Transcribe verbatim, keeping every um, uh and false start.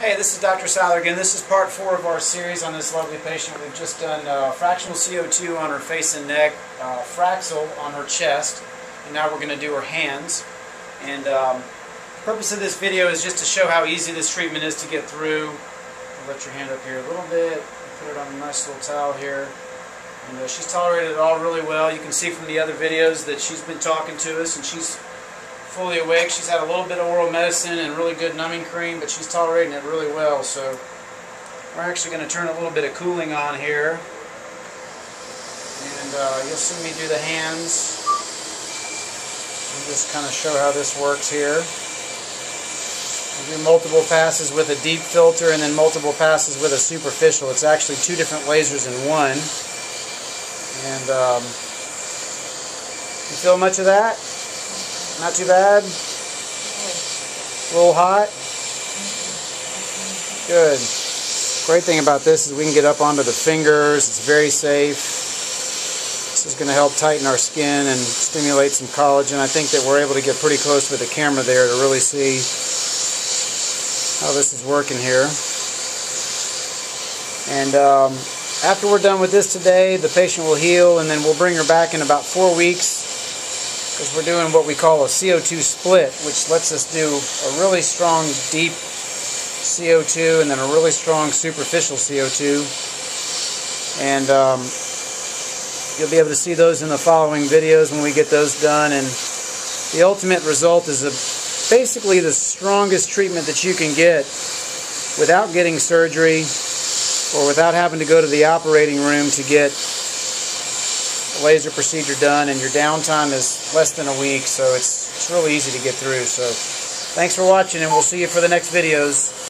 Hey, this is Doctor Siler again. This is part four of our series on this lovely patient. We've just done uh, fractional C O two on her face and neck, uh, Fraxel on her chest, and now we're going to do her hands. And um, the purpose of this video is just to show how easy this treatment is to get through. I'll let your hand up here a little bit, put it on a nice little towel here. And uh, she's tolerated it all really well. You can see from the other videos that she's been talking to us, and she's fully awake. She's had a little bit of oral medicine and really good numbing cream, but she's tolerating it really well. So we're actually going to turn a little bit of cooling on here, and uh, you'll see me do the hands and just kind of show how this works here. We'll do multiple passes with a deep filter and then multiple passes with a superficial. It's actually two different lasers in one. And um, you feel much of that? Not too bad? A little hot? Good. Great thing about this is we can get up onto the fingers. It's very safe. This is going to help tighten our skin and stimulate some collagen. I think that we're able to get pretty close with the camera there to really see how this is working here. And um, after we're done with this today, the patient will heal, and then we'll bring her back in about four weeks. Because we're doing what we call a C O two split, which lets us do a really strong deep C O two and then a really strong superficial C O two. And um, you'll be able to see those in the following videos when we get those done. And the ultimate result is a, basically the strongest treatment that you can get without getting surgery or without having to go to the operating room to get laser procedure done, and your downtime is less than a week, so it's, it's really easy to get through. So thanks for watching, and we'll see you for the next videos.